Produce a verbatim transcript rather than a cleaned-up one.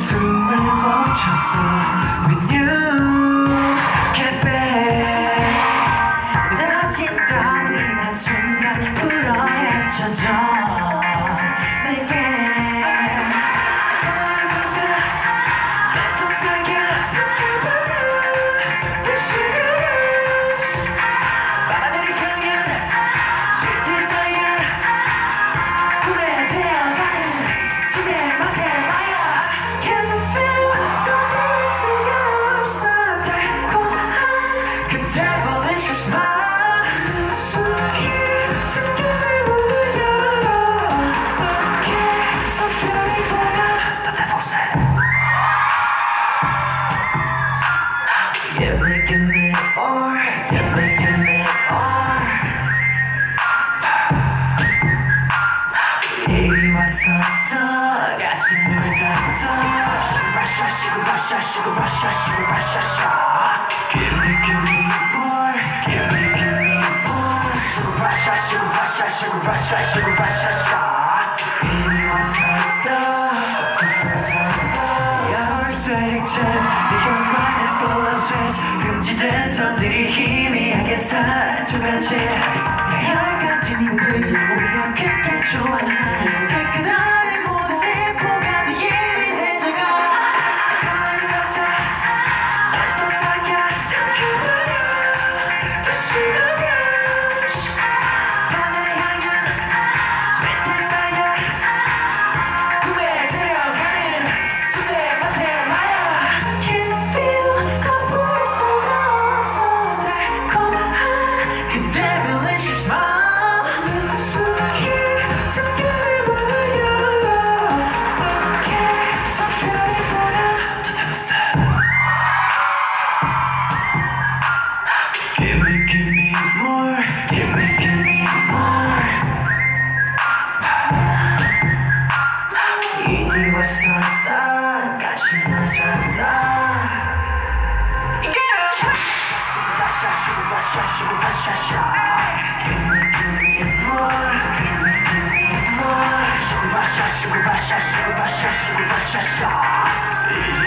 숨을 멈췄어 When you get back 다짐 따윈 한순간 불어 헤쳐져 내게 가만히 가자 내 속삭여 속삭여 The sugar rush 바다를 향한 sweet desire 꿈에 데려가는 지내 맘에 같이 놀자자 Russia, sugar, Russia, sugar, Russia, sugar, Russia, sugar Give me, give me more Give me, give me more Sugar, Russia, sugar, Russia, sugar, Russia, sugar, Russia, sugar 이리 와서 더 You're selected You're wonderful upset 금지된 선들이 희미하게 사라져간 채 날 같은 인물 우리가 그때 좋아하는 살그날 왔었다 같이 놀자다 Girl Give me, give me more Give me, give me more Sugar, sugar, sugar, sugar, sugar, sugar, sugar